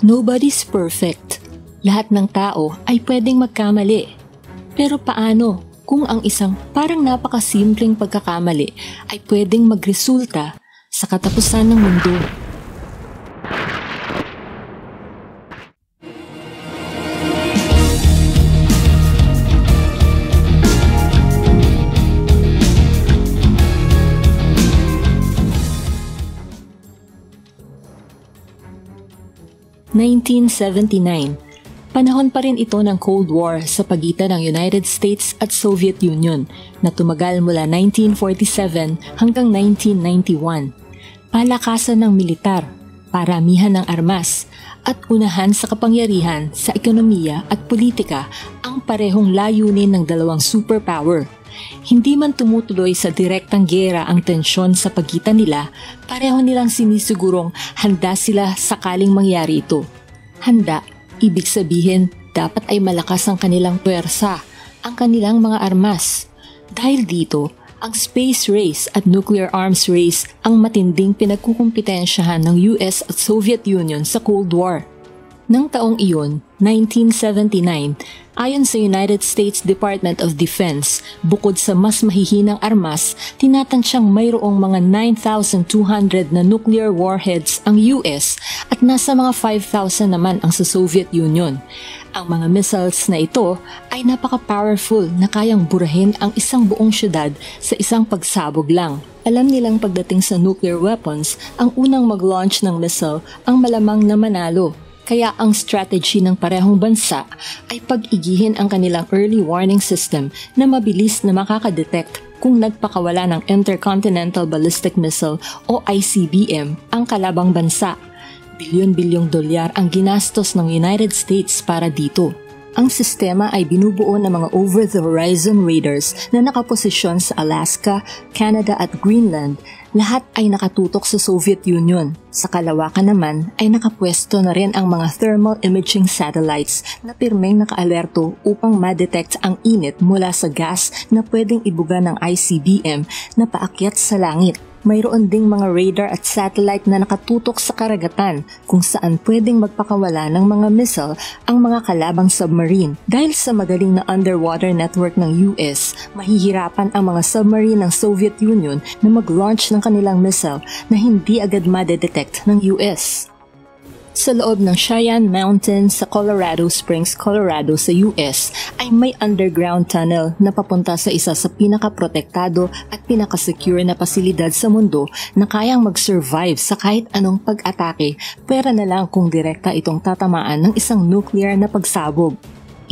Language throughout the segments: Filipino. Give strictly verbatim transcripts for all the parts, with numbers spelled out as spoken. Nobody's perfect. Lahat ng tao ay pwedeng magkamali. Pero paano kung ang isang parang napakasimpleng pagkakamali ay pwedeng magresulta sa katapusan ng mundo? nineteen seventy-nine. Panahon pa rin ito ng Cold War sa pagitan ng United States at Soviet Union na tumagal mula nineteen forty-seven hanggang nineteen ninety-one. Palakasan ng militar, paramihan ng armas, at unahan sa kapangyarihan sa ekonomiya at politika ang parehong layunin ng dalawang superpower. Hindi man tumutuloy sa direktang giyera ang tensyon sa pagitan nila, pareho nilang sinisigurong handa sila sakaling mangyari ito. Handa, ibig sabihin dapat ay malakas ang kanilang puwersa, ang kanilang mga armas. Dahil dito, ang space race at nuclear arms race ang matinding pinagkukumpetensyahan ng U S at Soviet Union sa Cold War. Nang taong iyon, nineteen seventy-nine, ayon sa United States Department of Defense, bukod sa mas mahihinang armas, tinatansyang mayroong mga nine thousand two hundred na nuclear warheads ang U S at nasa mga five thousand naman ang sa Soviet Union. Ang mga missiles na ito ay napaka-powerful na kayang burahin ang isang buong syudad sa isang pagsabog lang. Alam nilang pagdating sa nuclear weapons, ang unang mag-launch ng missile ang malamang na manalo. Kaya ang strategy ng parehong bansa ay pag-igihin ang kanilang early warning system na mabilis na makakadetect kung nagpakawala ng Intercontinental Ballistic Missile o I C B M ang kalabang bansa. Bilyon-bilyong dolyar ang ginastos ng United States para dito. Ang sistema ay binubuo ng mga over-the-horizon radars na nakaposisyon sa Alaska, Canada at Greenland. Lahat ay nakatutok sa Soviet Union. Sa kalawakan naman ay nakapwesto na rin ang mga thermal imaging satellites na pirmeng nakaalerto upang ma-detect ang init mula sa gas na pwedeng ibuga ng I C B M na paakyat sa langit. Mayroon ding mga radar at satellite na nakatutok sa karagatan kung saan pwedeng magpakawala ng mga missile ang mga kalabang submarine. Dahil sa magaling na underwater network ng U S, mahihirapan ang mga submarine ng Soviet Union na mag-launch ng kanilang missile na hindi agad madedetect ng U S. Sa loob ng Cheyenne Mountain sa Colorado Springs, Colorado sa U S ay may underground tunnel na papunta sa isa sa pinakaprotektado at pinakasecure na pasilidad sa mundo na kayang mag-survive sa kahit anong pag-atake, pera na lang kung direkta itong tatamaan ng isang nuclear na pagsabog.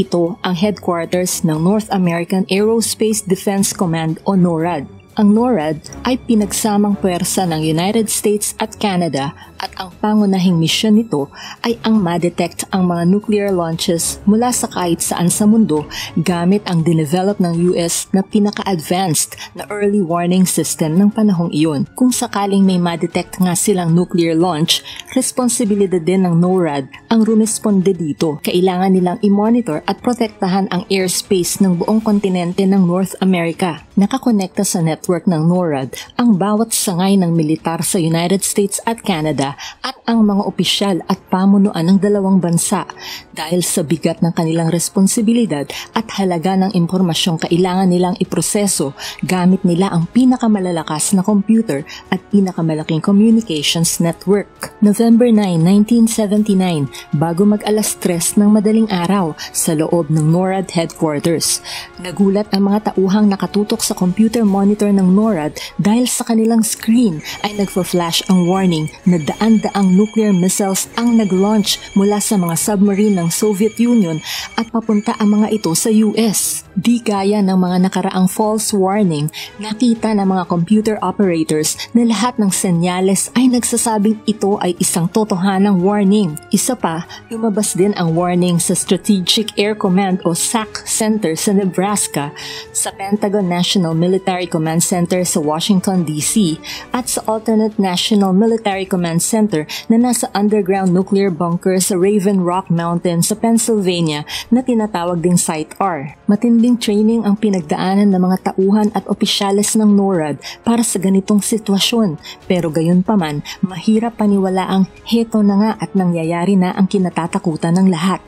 Ito ang headquarters ng North American Aerospace Defense Command o NORAD. Ang NORAD ay pinagsamang puwersa ng United States at Canada at ang pangunahing misyon nito ay ang ma-detect ang mga nuclear launches mula sa kahit saan sa mundo gamit ang dinevelop ng U S na pinaka-advanced na early warning system ng panahong iyon. Kung sakaling may ma-detect nga silang nuclear launch, responsibilidad din ng NORAD ang rumesponde dito. Kailangan nilang i-monitor at protektahan ang airspace ng buong kontinente ng North America. Nakakonekta sa network work ng NORAD ang bawat sangay ng militar sa United States at Canada at ang mga opisyal at pamunuan ng dalawang bansa. Dahil sa bigat ng kanilang responsibilidad at halaga ng impormasyong kailangan nilang iproseso, gamit nila ang pinakamalalakas na computer at pinakamalaking communications network. November nine, nineteen seventy-nine, bago mag-alas tres ng madaling araw sa loob ng NORAD headquarters. Nagulat ang mga tauhang nakatutok sa computer monitor ng NORAD dahil sa kanilang screen ay nagpa-flash ang warning na daan-daang nuclear missiles ang nag-launch mula sa mga submarine ng Soviet Union at papunta ang mga ito sa U S. Di gaya ng mga nakaraang false warning, nakita ng mga computer operators na lahat ng senyales ay nagsasabing ito ay isang totohanang warning. Isa pa, lumabas din ang warning sa Strategic Air Command o S A C Center sa Nebraska, sa Pentagon National Military Command Center sa Washington, D C at sa Alternate National Military Command Center na nasa underground nuclear bunker sa Raven Rock Mountain sa Pennsylvania na tinatawag ding Site R. Matindi matinding training ang pinagdaanan ng mga tauhan at opisyales ng NORAD para sa ganitong sitwasyon, pero gayunpaman, mahirap paniwalaang heto na nga at nangyayari na ang kinatatakutan ng lahat.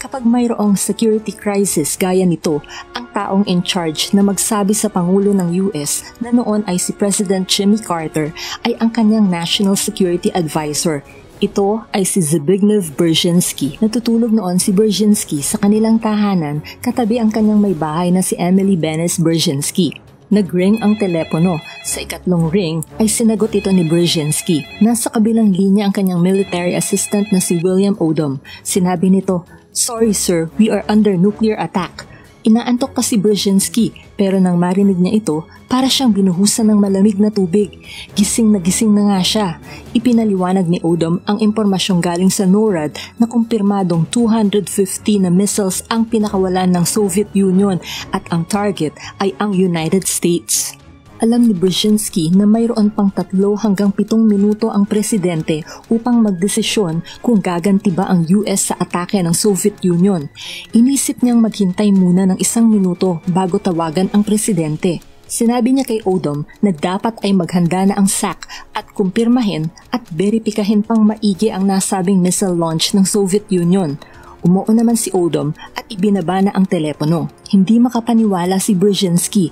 Kapag mayroong security crisis gaya nito, ang taong in charge na magsabi sa Pangulo ng U S na noon ay si President Jimmy Carter ay ang kanyang National Security Advisor. Ito ay si Zbigniew Brzezinski. Natutulog noon si Brzezinski sa kanilang tahanan katabi ang kanyang may bahay na si Emily Benes Brzezinski. Nag-ring ang telepono. Sa ikatlong ring ay sinagot ito ni Brzezinski. Nasa kabilang linya ang kanyang military assistant na si William Odom. Sinabi nito, "Sorry sir, we are under nuclear attack." Inaantok pa si Brzezinski, pero nang marinig niya ito, para siyang binuhusan ng malamig na tubig. Gising na gising na nga siya. Ipinaliwanag ni Odom ang impormasyong galing sa NORAD na kumpirmadong two hundred fifty na missiles ang pinakawalan ng Soviet Union at ang target ay ang United States. Alam ni Brzezinski na mayroon pang tatlo hanggang pitong minuto ang presidente upang magdesisyon kung gaganti ba ang U S sa atake ng Soviet Union. Inisip niyang maghintay muna ng isang minuto bago tawagan ang presidente. Sinabi niya kay Odom na dapat ay maghanda na ang S A C at kumpirmahin at beripikahin pang maigi ang nasabing missile launch ng Soviet Union. Umuo naman si Odom at ibinaba na ang telepono. Hindi makapaniwala si Brzezinski.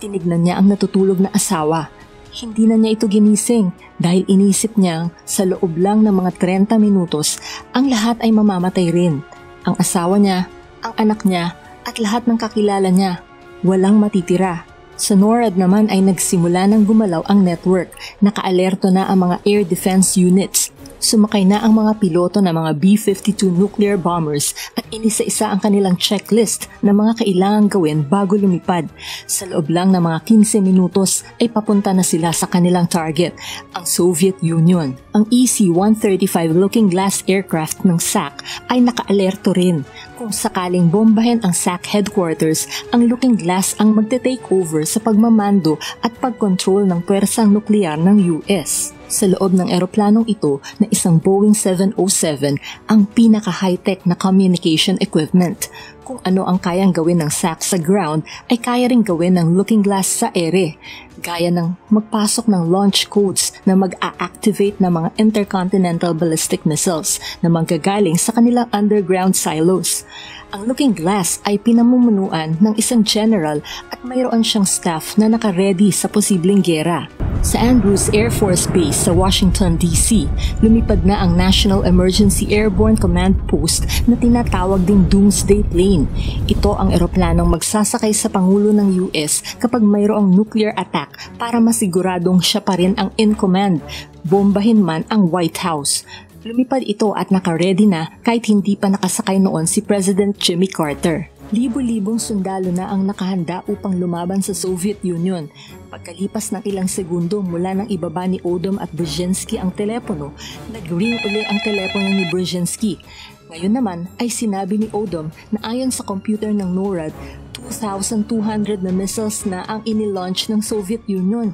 Tinignan niya ang natutulog na asawa. Hindi na niya ito ginising dahil inisip niyang sa loob lang ng mga thirty minutos ang lahat ay mamamatay rin. Ang asawa niya, ang anak niya at lahat ng kakilala niya. Walang matitira. Sa NORAD naman ay nagsimula ng gumalaw ang network. Nakaalerto na ang mga air defense units. Sumakay na ang mga piloto ng mga B fifty-two nuclear bombers at inisa-isa ang kanilang checklist na mga kailangang gawin bago lumipad. Sa loob lang ng mga fifteen minutos ay papunta na sila sa kanilang target, ang Soviet Union. Ang E C one thirty-five Looking Glass aircraft ng S A C ay nakaalerto rin. Kung sakaling bombahin ang S A C headquarters, ang Looking Glass ang magte-take over sa pagmamando at pagkontrol ng pwersang nuklear ng U S. Sa loob ng eroplanong ito na isang Boeing seven oh seven ang pinaka-high-tech na communication equipment. Kung ano ang kayang gawin ng S A C sa ground ay kaya rin gawin ng Looking Glass sa ere. Gaya ng magpasok ng launch codes na mag-a-activate ng mga intercontinental ballistic missiles na manggagaling sa kanilang underground silos. Ang Looking Glass ay pinamumunuan ng isang general at mayroon siyang staff na nakaredy sa posibleng gera. Sa Andrews Air Force Base sa Washington, D C, lumipad na ang National Emergency Airborne Command Post na tinatawag ding Doomsday Plane. Ito ang eroplanong magsasakay sa Pangulo ng U S kapag mayroong nuclear attack para masiguradong siya pa rin ang in command, bombahin man ang White House. Lumipad ito at nakaredy na kahit hindi pa nakasakay noon si President Jimmy Carter. Libo-libong sundalo na ang nakahanda upang lumaban sa Soviet Union. Pagkalipas ng ilang segundo mula ng ibaba ni Odom at Brzezinski ang telepono, nag-ring uli ang telepono ni Brzezinski. Ngayon naman ay sinabi ni Odom na ayon sa computer ng NORAD, two thousand two hundred na missiles na ang inilaunch ng Soviet Union.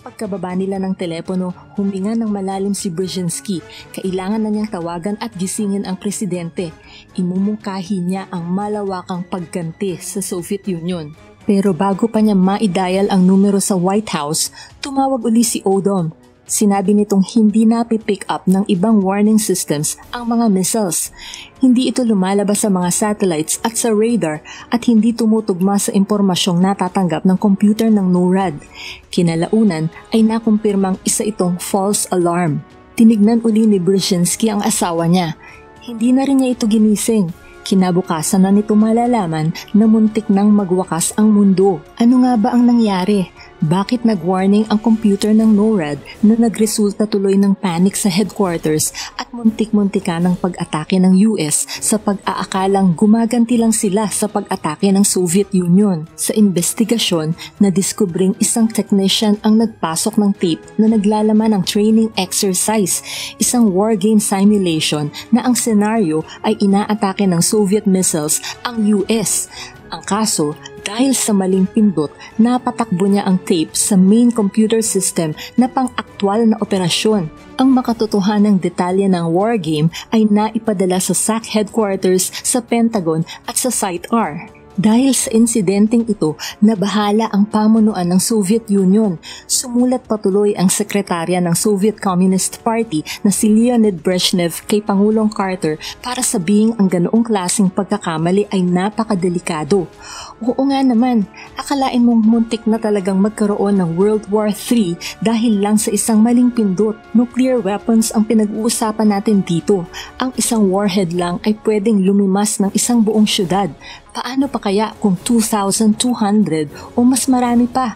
Pagkababa nila ng telepono, huminga ng malalim si Brzezinski. Kailangan na niyang tawagan at gisingin ang presidente. Imumungkahi niya ang malawakang pagganti sa Soviet Union. Pero bago pa niya maidial ang numero sa White House, tumawag uli si Odom. Sinabi nitong hindi napipick up ng ibang warning systems ang mga missiles. Hindi ito lumalabas sa mga satellites at sa radar at hindi tumutugma sa impormasyong natatanggap ng computer ng NORAD. Kinalaunan ay nakumpirmang isa itong false alarm. Tinignan uli ni Brzezinski ang asawa niya. Hindi na rin niya ito ginising. Kinabukasan na nito malalaman na muntik nang magwakas ang mundo. Ano nga ba ang nangyari? Bakit nag-warning ang computer ng NORAD na nagresulta tuloy ng panic sa headquarters at muntik-muntika ng pag-atake ng U S sa pag-aakalang gumaganti lang sila sa pag-atake ng Soviet Union? Sa investigasyon, nadiskubring isang technician ang nagpasok ng tape na naglalaman ng training exercise, isang war game simulation na ang senaryo ay inaatake ng Soviet missiles ang U S. Ang kaso, dahil sa maling pindot, napatakbo niya ang tape sa main computer system na pang-aktwal na operasyon. Ang makatotohanang detalye ng war game ay naipadala sa S A C headquarters, sa Pentagon at sa Site R. Dahil sa insidenteng ito, nabahala ang pamunuan ng Soviet Union. Sumulat patuloy ang sekretarya ng Soviet Communist Party na si Leonid Brezhnev kay Pangulong Carter para sabihing ang ganoong klaseng pagkakamali ay napakadelikado. Oo nga naman, akalain mong muntik na talagang magkaroon ng World War Three dahil lang sa isang maling pindot. Nuclear weapons ang pinag-uusapan natin dito. Ang isang warhead lang ay pwedeng lumimas ng isang buong syudad. Paano pa kaya kung two thousand two hundred o mas marami pa?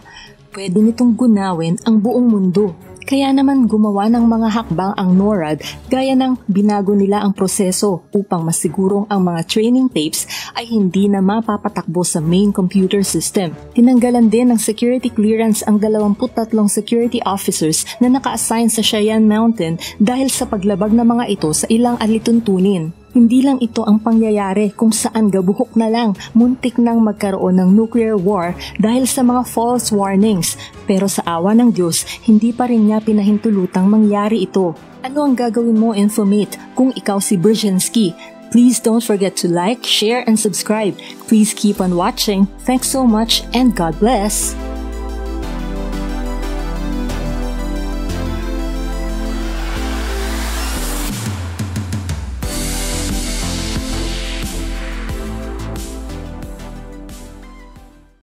Pwede nitong gunawin ang buong mundo. Kaya naman gumawa ng mga hakbang ang NORAD gaya ng binago nila ang proseso upang masigurong ang mga training tapes ay hindi na mapapatakbo sa main computer system. Tinanggalan din ng security clearance ang dalawampu't tatlong security officers na naka-assign sa Cheyenne Mountain dahil sa paglabag ng mga ito sa ilang alituntunin. Hindi lang ito ang pangyayari kung saan gabuhok na lang muntik nang magkaroon ng nuclear war dahil sa mga false warnings. Pero sa awa ng Diyos, hindi pa rin niya pinahintulutang mangyari ito. Ano ang gagawin mo, Infomate, kung ikaw si Brzezinski? Please don't forget to like, share, and subscribe. Please keep on watching. Thanks so much and God bless!